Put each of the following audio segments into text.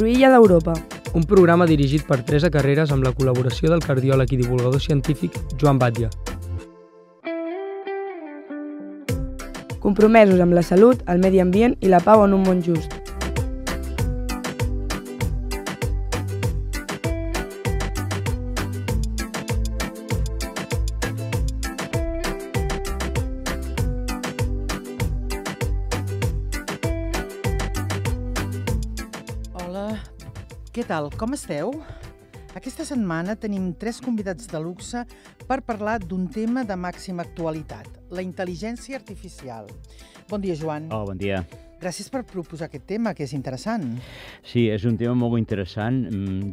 Cruïlla d'Europa. Un programa dirigit per Teresa Carreres amb la col·laboració del cardiòleg i divulgador científic Joan Batlle. Compromesos amb la salut, el medi ambient i la pau en un món just. Hola, què tal? Com esteu? Aquesta setmana tenim tres convidats de luxe per parlar d'un tema de màxima actualitat, la intel·ligència artificial. Bon dia, Joan. Oh, bon dia. Gràcies per proposar aquest tema, que és interessant. Sí, és un tema molt interessant.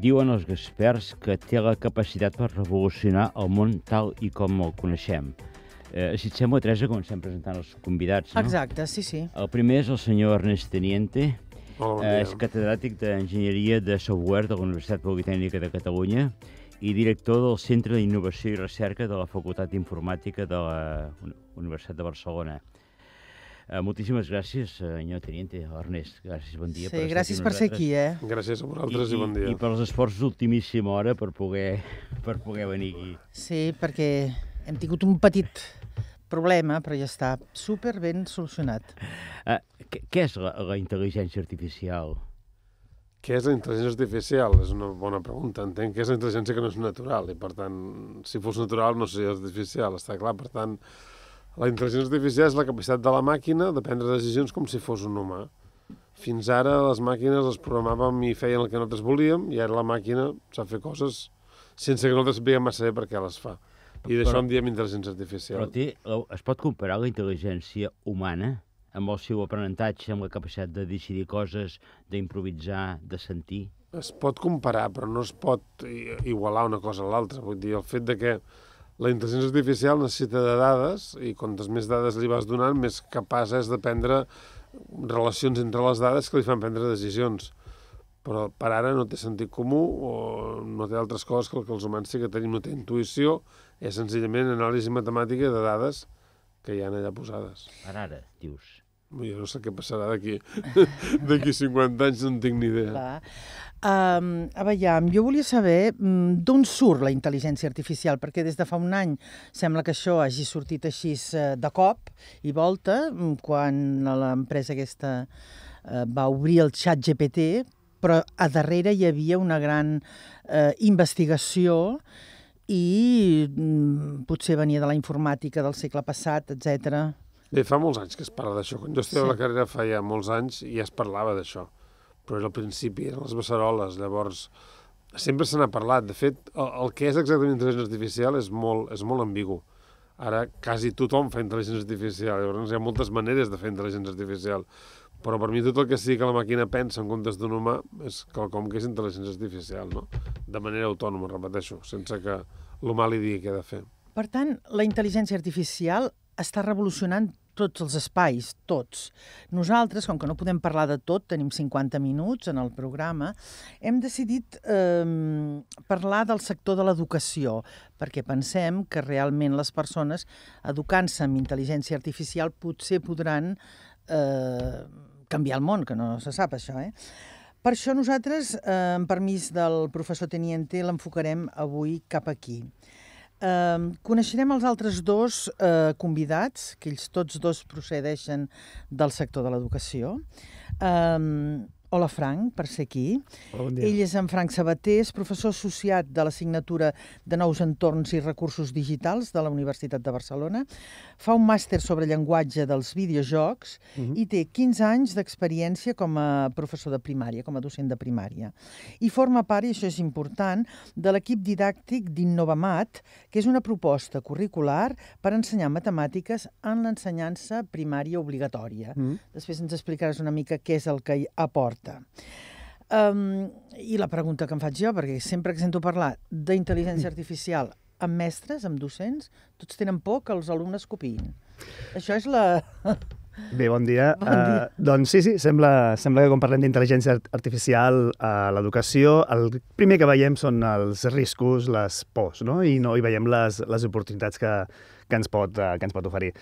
Diuen els experts que té la capacitat per revolucionar el món tal i com el coneixem. Si et sembla, Teresa, comencem presentant els convidats, no? Exacte, sí. El primer és el senyor Ernest Teniente. És catedràtic d'Enginyeria de Software de la Universitat Politècnica de Catalunya i director del Centre d'Innovació i Recerca de la Facultat d'Informàtica de la Universitat de Barcelona. Moltíssimes gràcies, senyor Teniente. Ernest, gràcies, bon dia. Sí, gràcies per ser aquí, eh? Gràcies a vosaltres i bon dia. I pels esforços d'ultimíssima hora per poder venir aquí. Sí, perquè hem tingut un petit problema, però ja està super ben solucionat. Què és la intel·ligència artificial? Què és la intel·ligència artificial? És una bona pregunta. Entenc que és la intel·ligència que no és natural i, per tant, si fos natural no seria artificial, està clar. Per tant, la intel·ligència artificial és la capacitat de la màquina de prendre decisions com si fos un humà. Fins ara les màquines les programàvem i feien el que nosaltres volíem i ara la màquina sap fer coses sense que nosaltres sapiguem massa bé per què les fa. I d'això en diem intel·ligència artificial. Però es pot comparar la intel·ligència humana amb el seu aprenentatge, amb la capacitat de decidir coses, d'improvisar, de sentir? Es pot comparar, però no es pot igualar una cosa a l'altra. Vull dir, el fet que la intel·ligència artificial necessita de dades i quantes més dades li vas donant, més capaç és de prendre relacions entre les dades que li fan prendre decisions. Però per ara no té sentit comú o no té altres coses que el que els humans sí que tenim. No té intuïció, és senzillament anàlisi matemàtica de dades que hi ha allà posades. Per ara, dius? Jo no sé què passarà d'aquí 50 anys, no en tinc ni idea. Aviam, jo volia saber d'on surt la intel·ligència artificial, perquè des de fa un any sembla que això hagi sortit així de cop i volta, quan l'empresa aquesta va obrir el ChatGPT, però a darrere hi havia una gran investigació i potser venia de la informàtica del segle passat, etc. Bé, fa molts anys que es parla d'això. Quan jo estava a la carrera fa ja molts anys i ja es parlava d'això, però al principi eren les beceroles, llavors sempre se n'ha parlat. De fet, el que és exactament intel·ligència artificial és molt ambigu. Ara quasi tothom fa intel·ligència artificial, llavors hi ha moltes maneres de fer intel·ligència artificial, però per mi tot el que sigui que la màquina pensa en comptes d'un humà és quelcom que és intel·ligència artificial, no? De manera autònoma, repeteixo, sense que l'humà li digui què ha de fer. Per tant, la intel·ligència artificial està revolucionant tots els espais, tots. Nosaltres, com que no podem parlar de tot, tenim 50 minuts en el programa, hem decidit parlar del sector de l'educació, perquè pensem que realment les persones, educant-se amb intel·ligència artificial, potser podran canviar el món, que no se sap això, eh? Per això nosaltres, amb permís del professor Teniente, l'enfocarem avui cap aquí. Coneixerem els altres dos convidats, que ells tots dos procedeixen del sector de l'educació. Hola, Frank, per ser aquí. Ell és en Frank Sabatés, professor associat de l'assignatura de Nous Entorns i Recursos Digitals de la Universitat de Barcelona. Fa un màster sobre llenguatge dels videojocs i té 15 anys d'experiència com a professor de primària, com a docent de primària. I forma part, i això és important, de l'equip didàctic d'Innovamat, que és una proposta curricular per ensenyar matemàtiques en l'ensenyança primària obligatòria. Després ens explicaràs una mica què és el que hi aporta. I la pregunta que em faig jo, perquè sempre que sento parlar d'intel·ligència artificial amb mestres, amb docents, tots tenen por que els alumnes copiïn. Això és la... Bé, bon dia. Doncs sí, sembla que quan parlem d'intel·ligència artificial a l'educació, el primer que veiem són els riscos, les pors, no? I veiem les oportunitats que ens pot oferir.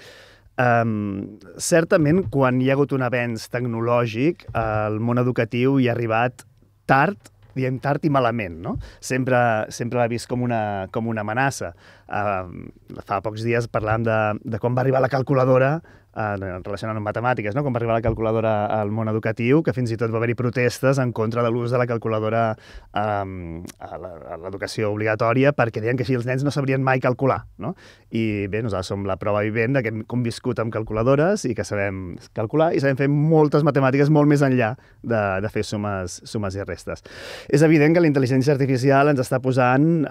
Certament, quan hi ha hagut un avenç tecnològic, el món educatiu hi ha arribat tard, diem tard i malament, no? Sempre l'ha vist com una amenaça. Fa pocs dies parlàvem de quan va arribar la calculadora, relacionant amb matemàtiques, no? Quan va arribar la calculadora al món educatiu, que fins i tot va haver-hi protestes en contra de l'ús de la calculadora a l'educació obligatòria, perquè deien que així els nens no sabrien mai calcular, no? I bé, nosaltres som la prova vivent que hem conviscut amb calculadores i que sabem calcular i sabem fer moltes matemàtiques molt més enllà de fer sumes i restes. És evident que la intel·ligència artificial ens està posant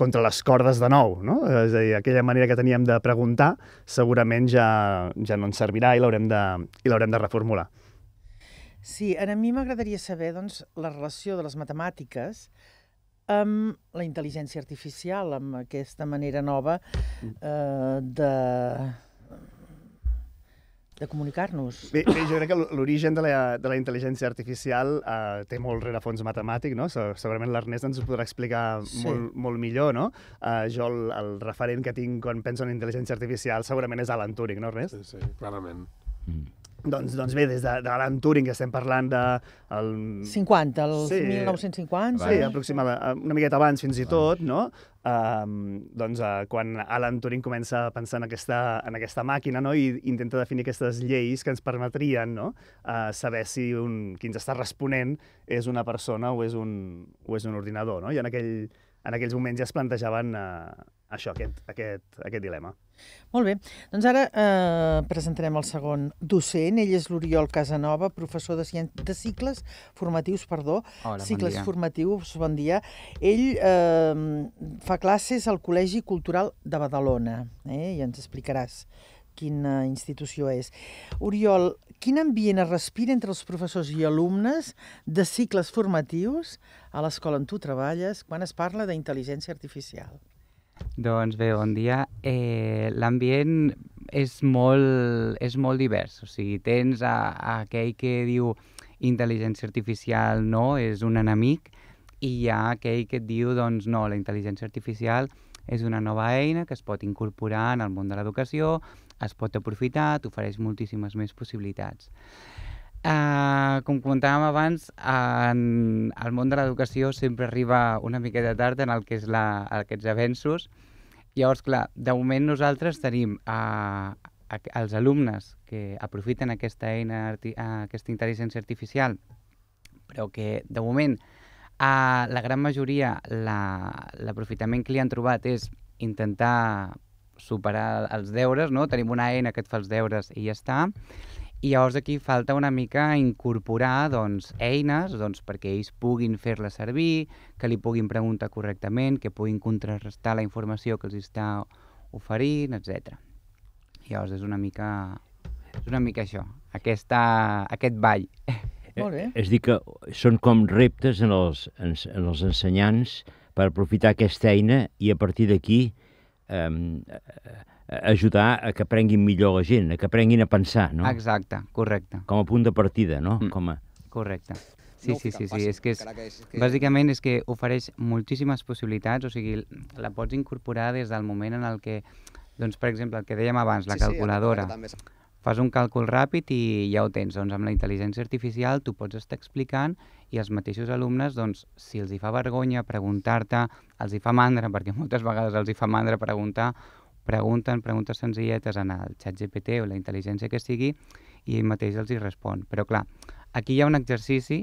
contra les cordes de nou, no? És a dir, aquella manera que teníem de preguntar segurament ja no ens servirà i l'haurem de reformular. Sí, a mi m'agradaria saber la relació de les matemàtiques amb la intel·ligència artificial, amb aquesta manera nova de comunicar-nos. Bé, jo crec que l'origen de la intel·ligència artificial té molt rerefons matemàtic, no? Segurament l'Ernest ens ho podrà explicar molt millor, no? Jo el referent que tinc quan penso en intel·ligència artificial segurament és Alan Turing, no, Ernest? Sí, clarament. Doncs bé, des d'Alan Turing estem parlant de... El 50, el 1950. Sí, aproximadament, una miqueta abans fins i tot, no? Doncs quan Alan Turing comença a pensar en aquesta màquina i intenta definir aquestes lleis que ens permetrien saber si qui ens està responent és una persona o és un ordinador. I en aquells moments ja es plantejaven això, aquest dilema. Molt bé, doncs ara presentarem el segon docent. Ell és l'Oriol Casanova, professor de cicles formatius, perdó. Cicles formatius, bon dia. Ell fa classes al Col·legi Cultural de Badalona, i ens explicaràs quina institució és. Oriol, quin ambient es respira entre els professors i alumnes de cicles formatius a l'escola on tu treballes quan es parla d'intel·ligència artificial? Doncs bé, bon dia. L'ambient és molt divers. O sigui, tens aquell que diu intel·ligència artificial no, és un enemic, i hi ha aquell que et diu doncs no, la intel·ligència artificial és una nova eina que es pot incorporar en el món de l'educació, es pot aprofitar, t'ofereix moltíssimes més possibilitats. Com comentàvem abans, al món de l'educació sempre arriba una miqueta tard en el que és aquests avenços. Llavors, clar, de moment nosaltres tenim els alumnes que aprofiten aquesta intel·ligència artificial, però que de moment la gran majoria l'aprofitament que li han trobat és intentar superar els deures, no? Tenim una eina que et fa els deures i ja està. I llavors aquí falta una mica incorporar eines perquè ells puguin fer-la servir, que li puguin preguntar correctament, que puguin contrarrestar la informació que els està oferint, etc. Llavors és una mica això, aquest ball. És a dir que són com reptes en els ensenyants per aprofitar aquesta eina i a partir d'aquí ajudar a que aprenguin millor la gent, a que aprenguin a pensar, no? Exacte, correcte. Com a punt de partida, no? Correcte. Sí, bàsicament és que ofereix moltíssimes possibilitats, o sigui, la pots incorporar des del moment en el que, doncs, per exemple, el que dèiem abans, la calculadora. Fas un càlcul ràpid i ja ho tens. Doncs amb la intel·ligència artificial tu pots estar explicant i els mateixos alumnes, doncs, si els hi fa vergonya preguntar-te, els hi fa mandra, perquè moltes vegades els hi fa mandra preguntar, pregunten preguntes senzilletes en el xat GPT o la intel·ligència que sigui i ell mateix els hi respon. Però clar, aquí hi ha un exercici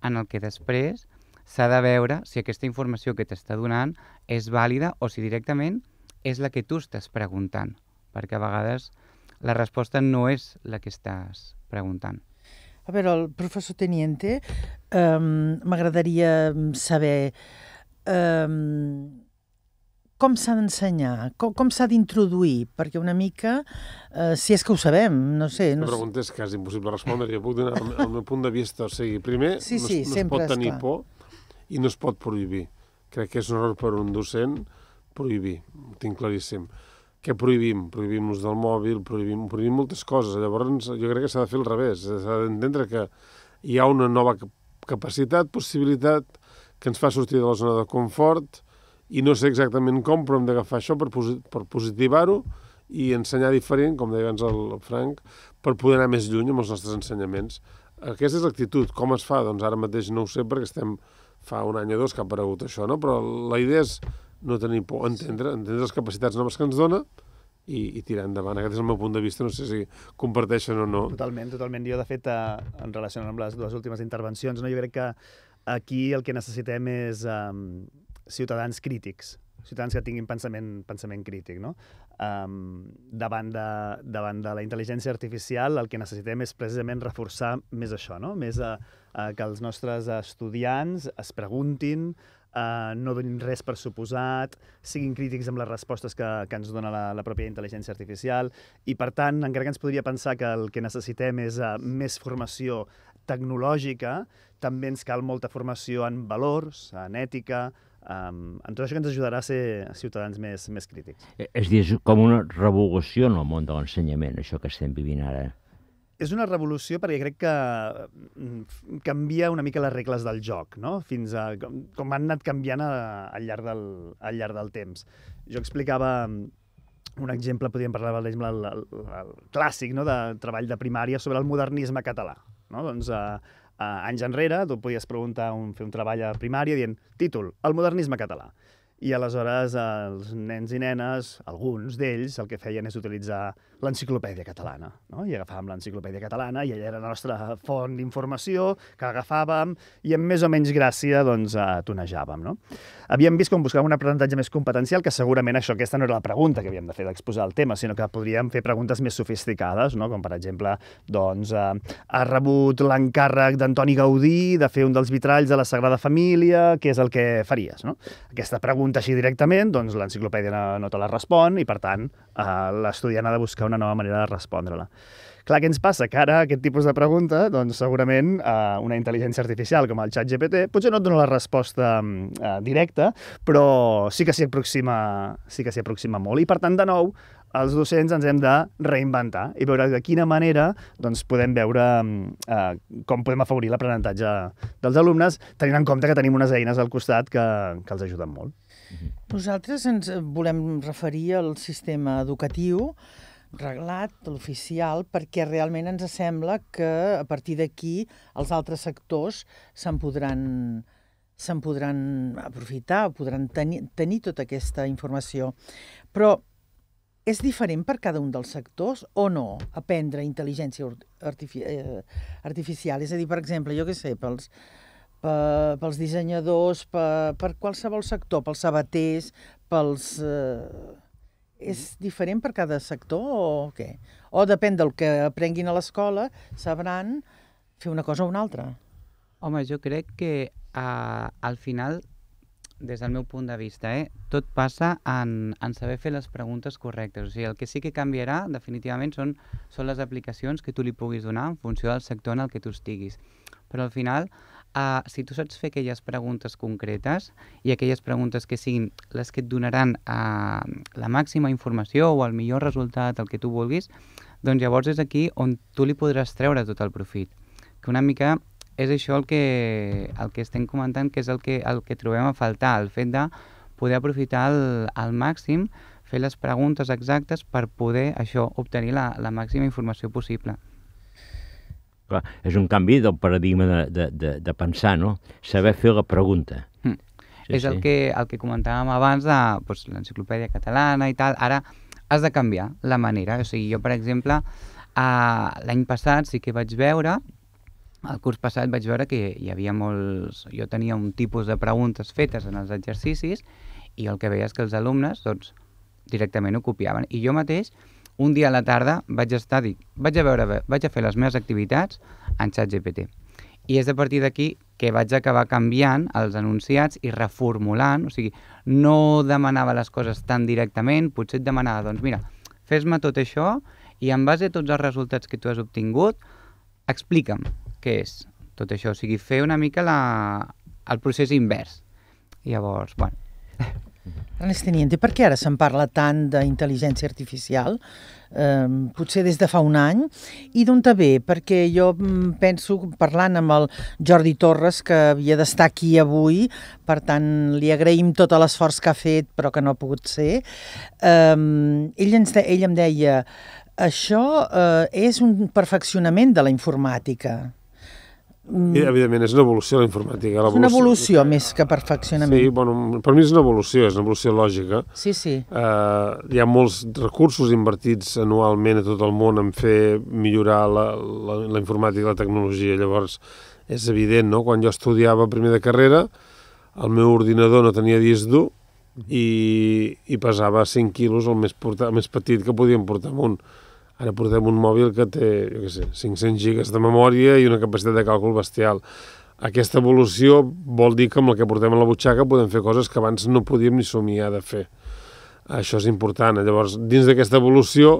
en el que després s'ha de veure si aquesta informació que t'està donant és vàlida o si directament és la que tu estàs preguntant, perquè a vegades la resposta no és la que estàs preguntant. A veure, el professor Teniente, m'agradaria saber... com s'ha d'ensenyar? Com s'ha d'introduir? Perquè una mica, si és que ho sabem, no sé... La pregunta és quasi impossible respondre, jo puc donar el meu punt de vista. O sigui, primer, no es pot tenir por i no es pot prohibir. Crec que és un error per un docent prohibir, ho tinc claríssim. Què prohibim? Prohibim l'ús del mòbil, prohibim moltes coses. Llavors, jo crec que s'ha de fer al revés. S'ha d'entendre que hi ha una nova capacitat, possibilitat, que ens fa sortir de la zona de confort, i no sé exactament com, però hem d'agafar això per positivar-ho i ensenyar diferent, com deia abans el Frank, per poder anar més lluny amb els nostres ensenyaments. Aquesta és l'actitud. Com es fa? Doncs ara mateix no ho sé perquè estem fa un any o dos que ha aparegut això, no? Però la idea és no tenir por, entendre les capacitats noves que ens dona i tirar endavant. Aquest és el meu punt de vista, no sé si comparteixen o no. Totalment, totalment. Jo, de fet, en relació amb les dues últimes intervencions, jo crec que aquí el que necessitem és ciutadans crítics, ciutadans que tinguin pensament crític, no? Davant de la intel·ligència artificial el que necessitem és precisament reforçar més això, no? Més que els nostres estudiants es preguntin, no donin res per suposat, siguin crítics amb les respostes que ens dona la pròpia intel·ligència artificial i, per tant, encara que ens podria pensar que el que necessitem és més formació tecnològica, també ens cal molta formació en valors, en ètica, en tot això que ens ajudarà a ser ciutadans més crítics. És a dir, és com una revolució en el món de l'ensenyament, això que estem vivint ara. És una revolució perquè crec que canvia una mica les regles del joc, no? Fins a com han anat canviant al llarg del temps. Jo explicava un exemple, podríem parlar de l'exemple clàssic de treball de primària sobre el modernisme català. Doncs anys enrere tu podies preguntar, fer un treball a primària dient títol, el modernisme català. I aleshores els nens i nenes, alguns d'ells, el que feien és utilitzar l'enciclopèdia catalana, no? I agafàvem l'enciclopèdia catalana i allà era la nostra font d'informació que agafàvem i amb més o menys gràcia doncs tonejàvem, no? Havíem vist com buscàvem un aprenentatge més competencial, que segurament això, aquesta no era la pregunta que havíem de fer d'exposar el tema, sinó que podríem fer preguntes més sofisticades, no? Com per exemple, doncs, ha rebut l'encàrrec d'Antoni Gaudí de fer un dels vitralls de la Sagrada Família, què és el que faries, no? Aquesta pregunta així directament, doncs l'enciclopèdia no te la respon i, per tant, l'estudiant ha de buscar una nova manera de respondre-la. Clar, què ens passa? Que ara aquest tipus de pregunta, doncs segurament una intel·ligència artificial com el ChatGPT potser no et dona la resposta directa, però sí que s'hi aproxima molt. I, per tant, de nou, els docents ens hem de reinventar i veure de quina manera podem veure com podem afavorir l'aprenentatge dels alumnes, tenint en compte que tenim unes eines al costat que els ajuden molt. Nosaltres ens volem referir al sistema educatiu reglat, l'oficial, perquè realment ens sembla que a partir d'aquí els altres sectors se'n podran aprofitar, podran tenir tota aquesta informació. Però és diferent per cada un dels sectors o no aprendre intel·ligència artificial? És a dir, per exemple, jo què sé, pels dissenyadors, per qualsevol sector, pels sabaters, pels... És diferent per cada sector o què? O depèn del que aprenguin a l'escola, sabran fer una cosa o una altra? Home, jo crec que al final... Des del meu punt de vista, tot passa en saber fer les preguntes correctes. O sigui, el que sí que canviarà, definitivament, són les aplicacions que tu li puguis donar en funció del sector en el que tu estiguis. Però al final, si tu saps fer aquelles preguntes concretes i aquelles preguntes que siguin les que et donaran la màxima informació o el millor resultat, el que tu vulguis, doncs llavors és aquí on tu li podràs treure tot el profit. Que una mica... És això el que estem comentant, que és el que trobem a faltar, el fet de poder aprofitar al màxim, fer les preguntes exactes per poder això obtenir la màxima informació possible. Clar, és un canvi del paradigma de pensar, no? Saber fer la pregunta. És el que comentàvem abans de l'enciclopèdia catalana i tal. Ara has de canviar la manera. O sigui, jo, per exemple, l'any passat sí que vaig veure... El curs passat vaig veure que hi havia molts... Jo tenia un tipus de preguntes fetes en els exercicis i el que veia és que els alumnes, doncs, directament ho copiaven. I jo mateix, un dia a la tarda, vaig estar... Dic, vaig a fer les meves activitats en ChatGPT. I és a partir d'aquí que vaig acabar canviant els enunciats i reformulant. O sigui, no demanava les coses tan directament, potser et demanava, doncs, mira, fes-me tot això i en base a tots els resultats que tu has obtingut, explica'm què és tot això. O sigui, fer una mica el procés invers. Llavors, bueno... Ernest Teniente, per què ara se'n parla tant d'intel·ligència artificial? Potser des de fa un any. I d'on te ve? Perquè jo penso, parlant amb el Jordi Torres, que havia d'estar aquí avui, per tant, li agraïm tot l'esforç que ha fet, però que no ha pogut ser. Ell em deia, això és un perfeccionament de la informàtica. I, evidentment, és una evolució de la informàtica. És una evolució més que perfeccionament. Sí, bueno, per mi és una evolució lògica. Sí, sí. Hi ha molts recursos invertits anualment a tot el món en fer millorar la informàtica i la tecnologia. Llavors, és evident, no? Quan jo estudiava primer de carrera, el meu ordinador no tenia disc dur i pesava 5 quilos, el més petit que podíem portar amunt. Ara portem un mòbil que té, jo què sé, 500 gigas de memòria i una capacitat de càlcul bestial. Aquesta evolució vol dir que amb el que portem a la butxaca podem fer coses que abans no podíem ni somiar de fer. Això és important. Llavors, dins d'aquesta evolució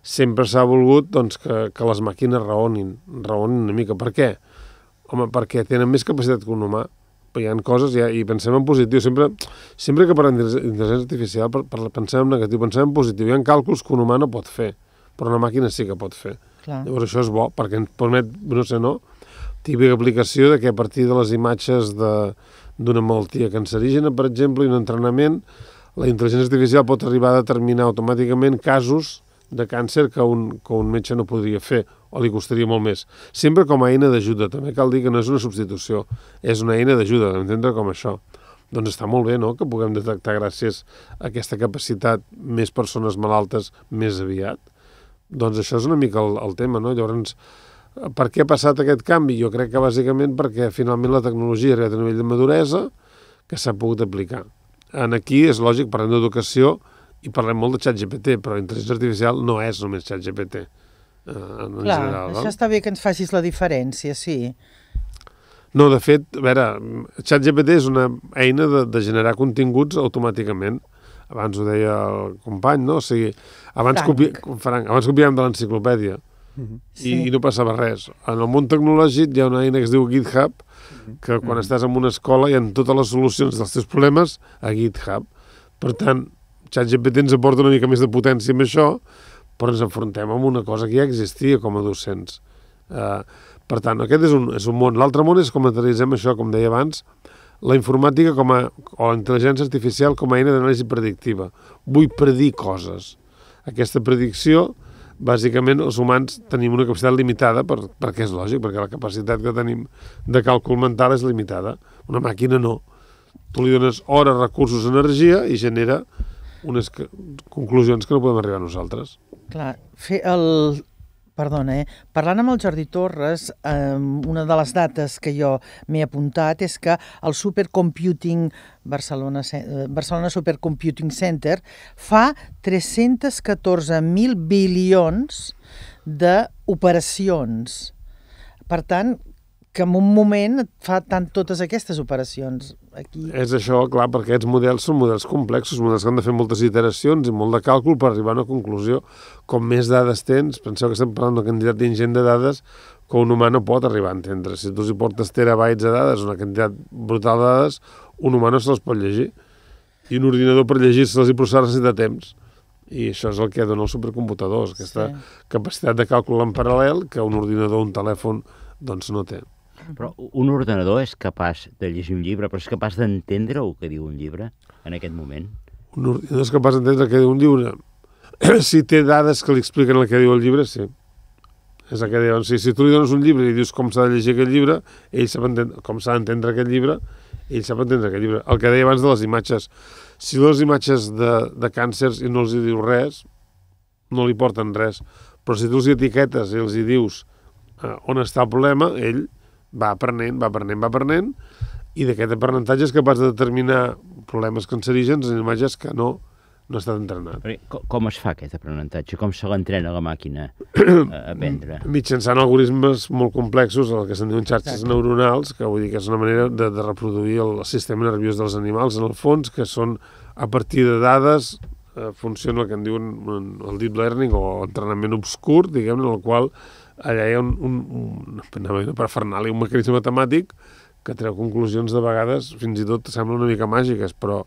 sempre s'ha volgut que les màquines raonin una mica. Per què? Home, perquè tenen més capacitat que un humà. Hi ha coses, i pensem en positiu. Sempre que parlem d'intel·ligència artificial pensem en negatiu, pensem en positiu. Hi ha càlculs que un humà no pot fer, però una màquina sí que pot fer. Llavors això és bo, perquè ens permet, no sé, no? Típica aplicació que a partir de les imatges d'una malaltia cancerígena, per exemple, i un entrenament, la intel·ligència artificial pot arribar a determinar automàticament casos de càncer que un metge no podria fer, o li costaria molt més. Sempre com a eina d'ajuda, també cal dir que no és una substitució, és una eina d'ajuda, d'entendre com això. Doncs està molt bé, no?, que puguem detectar gràcies a aquesta capacitat més persones malaltes més aviat. Doncs això és una mica el tema, no? Llavors, per què ha passat aquest canvi? Jo crec que bàsicament perquè finalment la tecnologia ha arribat a un nivell de maduresa que s'ha pogut aplicar. Aquí és lògic, parlem d'educació i parlem molt de ChatGPT, però l'intel·ligència artificial no és només ChatGPT. Clar, això està bé que ens facis la diferència, sí. No, de fet, a veure, ChatGPT és una eina de generar continguts automàticament. Abans ho deia el company, no? O sigui, abans copiàvem de l'enciclopèdia i no passava res. En el món tecnològic hi ha una eina que es diu GitHub, que quan estàs en una escola hi ha totes les solucions dels teus problemes a GitHub. Per tant, ChatGPT ens aporta una mica més de potència amb això, però ens enfrontem amb una cosa que ja existia com a docents. Per tant, aquest és un món. L'altre món és com analitzem això, com deia abans, la informàtica o la intel·ligència artificial com a eina d'anàlisi predictiva. Vull predir coses. Aquesta predicció, bàsicament, els humans tenim una capacitat limitada, perquè és lògic, perquè la capacitat que tenim de càlcul mental és limitada. Una màquina no. Tu li dones hores, recursos, energia i genera unes conclusions que no podem arribar nosaltres. Clar, fer el... Perdona, parlant amb el Jordi Torres, una de les dates que jo m'he apuntat és que el Supercomputing Barcelona Supercomputing Center fa 314.000 bilions d'operacions. Per tant, que en un moment et fa totes aquestes operacions. És això, clar, perquè aquests models són models complexos, models que han de fer moltes iteracions i molt de càlcul per arribar a una conclusió. Com més dades tens, penseu que estem parlant d'una quantitat ingent de dades que un humà no pot arribar a entendre. Si tu hi portes terabytes de dades, una quantitat brutal de dades, un humà no se les pot llegir. I un ordinador per llegir-se-les i processar necessita temps. I això és el que dona els supercomputadors, aquesta capacitat de càlcul en paral·lel que un ordinador o un telèfon doncs no té. Però un ordenador és capaç de llegir un llibre, però és capaç d'entendre el que diu un llibre en aquest moment? Un ordinador és capaç d'entendre el que diu un llibre? Si té dades que li expliquen el que diu el llibre, sí. És el que diuen. Si tu li dones un llibre i li dius com s'ha de llegir aquest llibre, ell sap com s'ha d'entendre aquest llibre, ell sap entendre aquest llibre. El que deia abans de les imatges. Si les imatges de càncers i no els hi diu res, no li porten res. Però si tu els etiquetes i els hi dius on està el problema, ell va aprenent, i d'aquest aprenentatge és capaç de determinar problemes cancerígens en imatges que no ha estat entrenat. Com es fa aquest aprenentatge? Com se l'entrena la màquina a aprendre? Mitjançant algoritmes molt complexos, el que se'n diuen xarxes neuronals, que vull dir que és una manera de reproduir el sistema nerviós dels animals, en el fons, que són a partir de dades, funciona el que en diuen el deep learning o entrenament obscur, diguem-ne, en el qual allà hi ha una parafernàlia, un mecanisme matemàtic que treu conclusions de vegades, fins i tot sembla una mica màgiques, però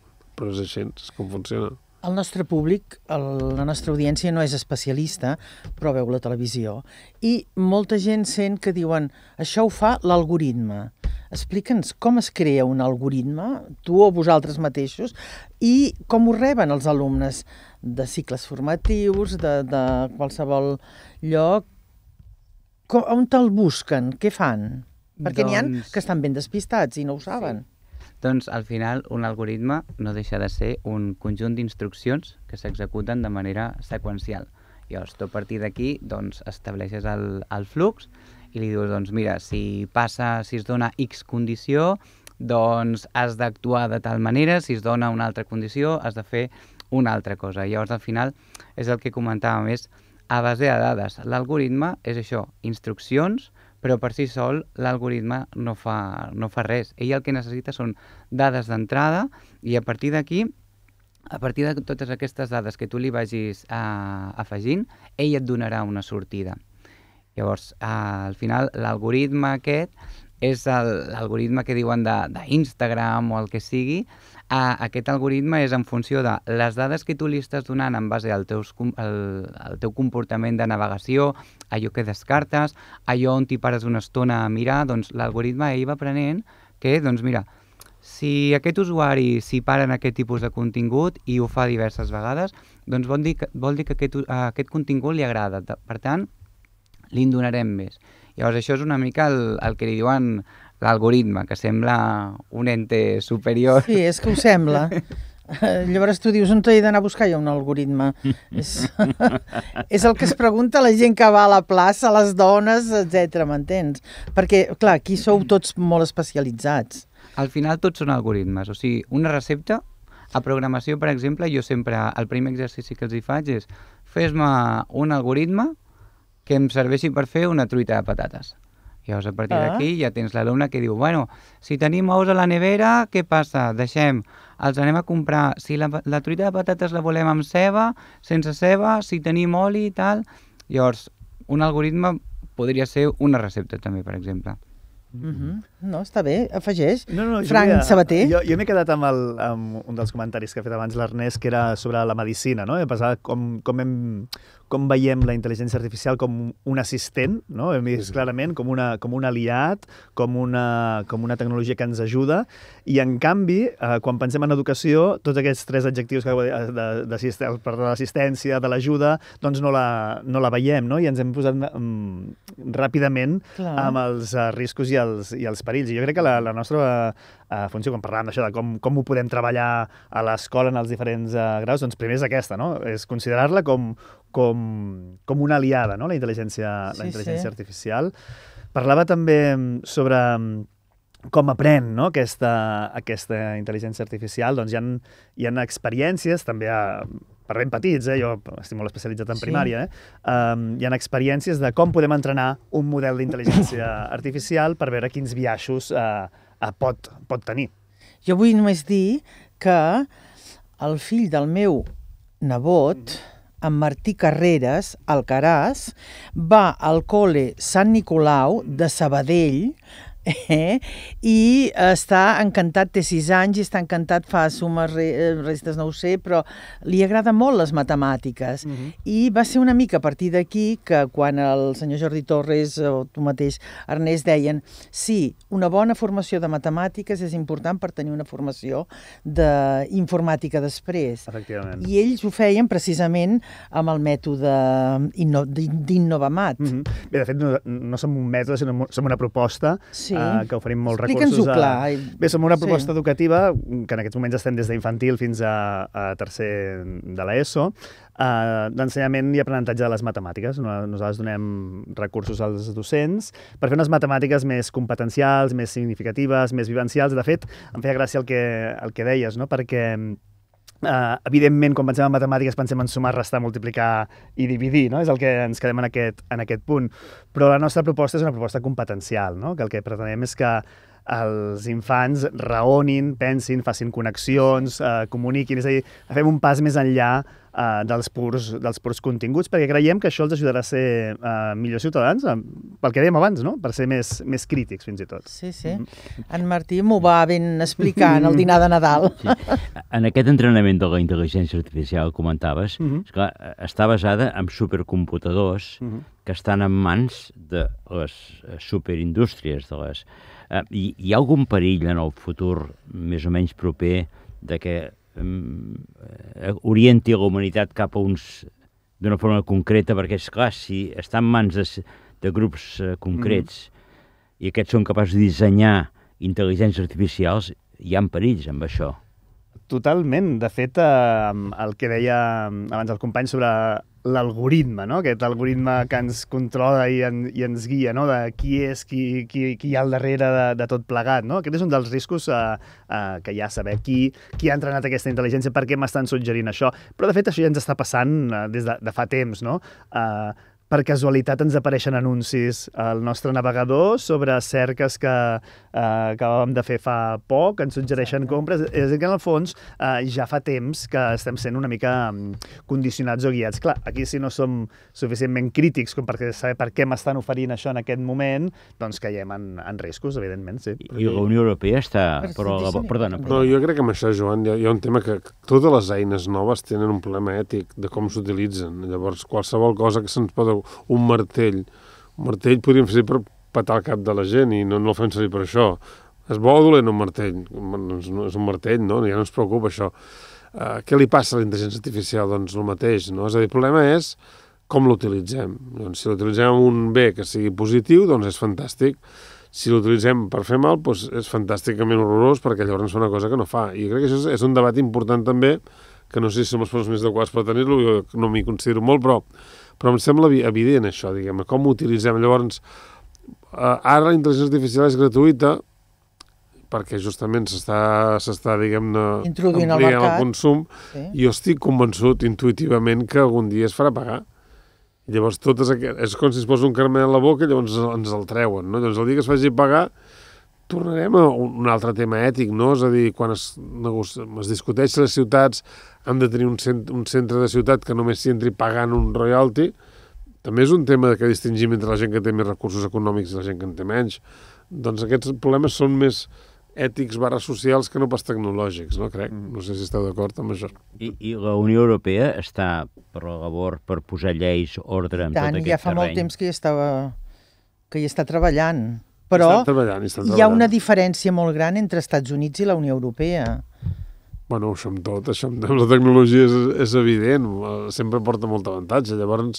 és així, és com funciona. El nostre públic, la nostra audiència no és especialista, però veu la televisió, i molta gent sent que diuen això ho fa l'algoritme. Explica'ns com es crea un algoritme, tu o vosaltres mateixos, i com ho reben els alumnes de cicles formatius, de qualsevon lloc. On te'l busquen? Què fan? Perquè n'hi ha que estan ben despistats i no ho saben. Doncs, al final, un algoritme no deixa de ser un conjunt d'instruccions que s'executen de manera seqüencial. Llavors, tu a partir d'aquí, doncs, estableixes el flux i li dius, doncs, mira, si es dona X condició, doncs has d'actuar de tal manera, si es dona una altra condició, has de fer una altra cosa. Llavors, al final, és el que comentàvem, és a base de dades. L'algoritme és això, instruccions, però per si sol l'algoritme no fa res. Ell el que necessita són dades d'entrada i a partir d'aquí, a partir de totes aquestes dades que tu li vagis afegint, ell et donarà una sortida. Llavors, al final, l'algoritme aquest és l'algoritme que diuen d'Instagram o el que sigui. Aquest algoritme és en funció de les dades que tu li estàs donant en base al teu comportament de navegació, allò que descartes, allò on t'hi pares una estona a mirar, doncs l'algoritme ell va aprenent que, doncs mira, si aquest usuari s'hi para en aquest tipus de contingut i ho fa diverses vegades, doncs vol dir que aquest contingut li agrada. Per tant, li en donarem més. Llavors, això és una mica el que li diuen l'algoritme, que sembla un ente superior. Sí, és que ho sembla. Llavors tu dius, on t'he d'anar a buscar jo un algoritme? És el que es pregunta la gent que va a la plaça, les dones, etc. m'entens? Perquè, clar, aquí sou tots molt especialitzats. Al final tots són algoritmes. O sigui, una recepta, a programació, per exemple, jo sempre, el primer exercici que els hi faig és fes-me un algoritme que em serveixi per fer una truita de patates. Llavors, a partir d'aquí ja tens l'alumne que diu, bueno, si tenim ous a la nevera, què passa? Deixem, els anem a comprar. Si la truita de patates la volem amb ceba, sense ceba, si tenim oli i tal. Llavors, un algoritme podria ser una recepta també, per exemple. No, està bé, afegeix. Frank Sabatés. Jo m'he quedat amb un dels comentaris que ha fet abans l'Ernest, que era sobre la medicina, no? Com veiem la intel·ligència artificial com un assistent, no? Hem vist clarament com un aliat, com una tecnologia que ens ajuda, i en canvi, quan pensem en educació, tots aquests tres adjectius que per l'assistència, de l'ajuda, doncs no la veiem, no? I ens hem posat ràpidament amb els riscos i els perills. I jo crec que la nostra funció, quan parlàvem d'això, de com ho podem treballar a l'escola en els diferents graus, doncs primer és aquesta, no? És considerar-la com una aliada, no?, la intel·ligència artificial. Parlava també sobre com aprèn, no?, aquesta intel·ligència artificial. Doncs hi ha experiències, també per ben petits, jo estic molt especialitzat en primària, hi ha experiències de com podem entrenar un model d'intel·ligència artificial per veure quins biaixos pot tenir. Jo vull només dir que el fill del meu nebot, en Martí Carreras, al Caràs, va al col·le Sant Nicolau de Sabadell i està encantat, té 6 anys i està encantat, fa sumes, restes, no ho sé, però li agrada molt les matemàtiques. I va ser una mica a partir d'aquí que quan el senyor Jordi Torres o tu mateix, Ernest, deien sí, una bona formació de matemàtiques és important per tenir una formació d'informàtica després. Efectivament. I ells ho feien precisament amb el mètode d'Innovamat. Bé, de fet, no som un mètode, sinó som una proposta que oferim molts recursos. Explica'ns-ho clar. Bé, som una proposta educativa que en aquests moments estem des d'infantil fins a tercer de l'ESO, d'ensenyament i aprenentatge de les matemàtiques. Nosaltres donem recursos als docents per fer unes matemàtiques més competencials, més significatives, més vivencials. De fet, em feia gràcia el que deies, perquè evidentment, quan pensem en matemàtiques, pensem en sumar, restar, multiplicar i dividir, és el que ens quedem en aquest punt. Però la nostra proposta és una proposta competencial, que el que pretenem és que els infants raonin, pensin, facin connexions, comuniquin, és a dir, fem un pas més enllà dels purs continguts, perquè creiem que això els ajudarà a ser millors ciutadans, pel que dèiem abans, per ser més crítics, fins i tot. Sí, sí. En Martí m'ho va ben explicar en el dinar de Nadal. En aquest entrenament de la intel·ligència artificial que comentaves, està basada en supercomputadors que estan en mans de les superindústries. Hi ha algun perill en el futur més o menys proper de que orienti la humanitat cap a uns d'una forma concreta, perquè és clar, si està en mans de grups concrets i aquests són capaços de dissenyar intel·ligències artificials, hi ha perills amb això. Totalment. De fet, el que deia abans el company sobre l'algoritme, aquest algoritme que ens controla i ens guia, de qui és, qui hi ha al darrere de tot plegat. Aquest és un dels riscos que hi ha, saber qui ha entrenat aquesta intel·ligència, per què m'estan suggerint això. Però, de fet, això ja ens està passant des de fa temps. Per casualitat ens apareixen anuncis al nostre navegador sobre cerques que acabàvem de fer fa poc, ens suggereixen compres. És a dir, que en el fons ja fa temps que estem sent una mica condicionats o guiats. Clar, aquí si no som suficientment crítics com per saber per què m'estan oferint això en aquest moment, doncs caiem en riscos, evidentment, sí. I la Unió Europea està... Perdona. No, jo crec que amb això, Joan, hi ha un tema que totes les eines noves tenen un problema ètic de com s'utilitzen. Llavors, qualsevol cosa que se'ns pot... Un martell podríem fer per petar el cap de la gent i no el fem servir per això. És bo o dolent un martell? És un martell, no? Ja no ens preocupa això. Què li passa a la intel·ligència artificial? Doncs el mateix, no? És a dir, el problema és com l'utilitzem. Doncs si l'utilitzem amb un bé que sigui positiu, doncs és fantàstic. Si l'utilitzem per fer mal, doncs és fantàsticament horrorós perquè llavors fa una cosa que no fa. I crec que això és un debat important també, que no sé si som els persones més adequats per tenir-lo, jo no m'hi considero molt, però em sembla evident això, diguem-ne, com ho utilitzem. Llavors, ara la intel·ligència artificial és gratuïta perquè justament s'està, diguem-ne, ampliant el consum i jo estic convençut intuïtivament que algun dia es farà pagar. Llavors, és com si es posa un caramel a la boca i llavors ens el treuen. Llavors, el dia que es faci pagar, tornarem a un altre tema ètic, no? És a dir, quan es discuteix si les ciutats han de tenir un centre de ciutat que només s'hi entri pagant un royalty, també és un tema que distingim entre la gent que té més recursos econòmics i la gent que en té menys. Doncs aquests problemes són més ètics barra socials que no pas tecnològics, no crec? No sé si esteu d'acord amb això. I la Unió Europea està per la labor per posar lleis, ordre en tot aquest terreny? Ja fa molt temps que hi està treballant. Però hi ha una diferència molt gran entre Estats Units i la Unió Europea. Bueno, això amb tot, això amb la tecnologia és evident, sempre porta molt avantatge, llavors,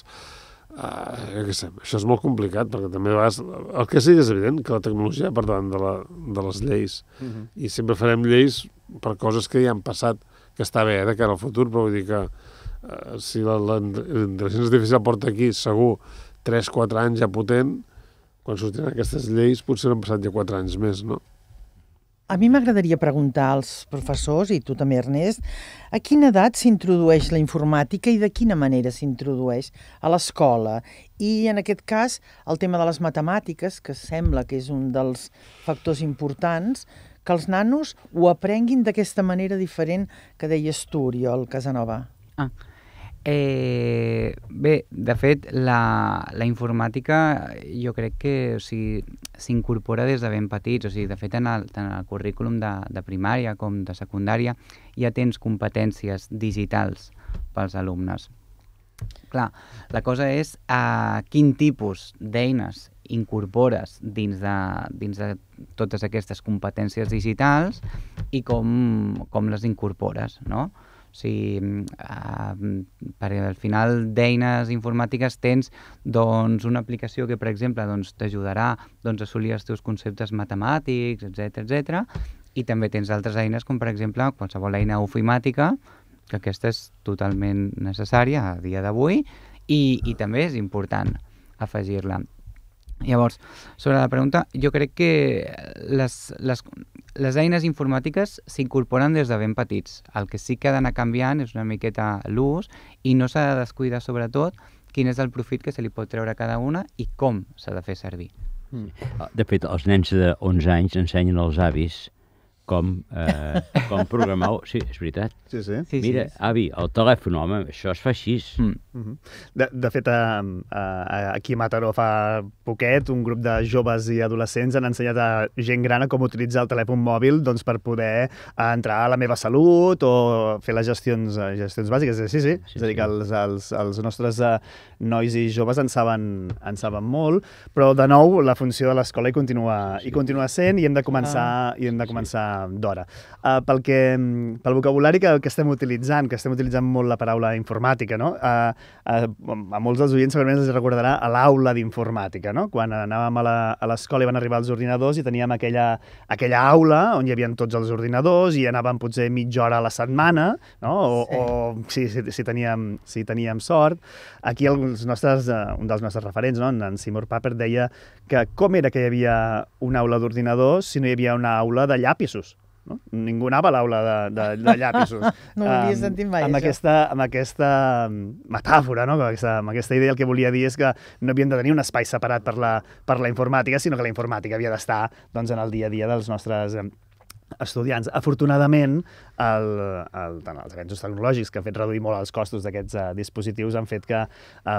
això és molt complicat, perquè també a vegades... El que sí que és evident, que la tecnologia per davant de les lleis, i sempre farem lleis per coses que ja han passat, que està bé, de cara al futur, però vull dir que si l'intel·ligència artificial porta aquí, segur, 3-4 anys ja potent, quan sortiran aquestes lleis potser han passat ja 4 anys més, no? A mi m'agradaria preguntar als professors, i tu també, Ernest, a quina edat s'introdueix la informàtica i de quina manera s'introdueix a l'escola? I, en aquest cas, el tema de les matemàtiques, que sembla que és un dels factors importants, que els nanos ho aprenguin d'aquesta manera diferent que deies tu, Oriol Casanova. Bé, de fet, la informàtica jo crec que s'incorpora des de ben petits. De fet, tant al currículum de primària com de secundària ja tens competències digitals pels alumnes. Clar, la cosa és quin tipus d'eines incorpores dins de totes aquestes competències digitals i com les incorpores, no? O sigui, al final d'eines informàtiques tens una aplicació que, per exemple, t'ajudarà a assolir els teus conceptes matemàtics, etcètera, i també tens altres eines com, per exemple, qualsevol eina ofimàtica, que aquesta és totalment necessària a dia d'avui i també és important afegir-la. Llavors, sobre la pregunta, jo crec que les eines informàtiques s'incorporen des de ben petits. El que sí que ha d'anar canviant és una miqueta l'ús i no s'ha de descuidar, sobretot, quin és el profit que se li pot treure a cada una i com s'ha de fer servir. De fet, els nens de 11 anys ensenyen als avis com programar... Sí, és veritat. Mira, avi, el telèfon, home, això es fa així. De fet, aquí a Mataró fa poquet, un grup de joves i adolescents han ensenyat a gent gran com utilitzar el telèfon mòbil per poder entrar a la meva salut o fer les gestions bàsiques. Sí. És a dir, que els nostres nois i joves en saben molt, però, de nou, la funció de l'escola hi continua sent i hem de començar d'hora. Pel vocabulari que estem utilitzant, molt la paraula informàtica, no? A molts dels oients segurament es recordarà a l'aula d'informàtica, no? Quan anàvem a l'escola i van arribar els ordinadors i teníem aquella aula on hi havia tots els ordinadors i anàvem potser mitja hora a la setmana, no? O si teníem sort. Aquí un dels nostres referents, en Seymour Papert, deia que com era que hi havia una aula d'ordinadors si no hi havia una aula de llapisos? Ningú anava a l'aula de llapisos. No ho havia sentit mai, això. Amb aquesta metàfora, amb aquesta idea, el que volia dir és que no havien de tenir un espai separat per la informàtica, sinó que la informàtica havia d'estar en el dia a dia dels nostres estudiants. Afortunadament, tant els avenços tecnològics que han fet reduir molt els costos d'aquests dispositius han fet que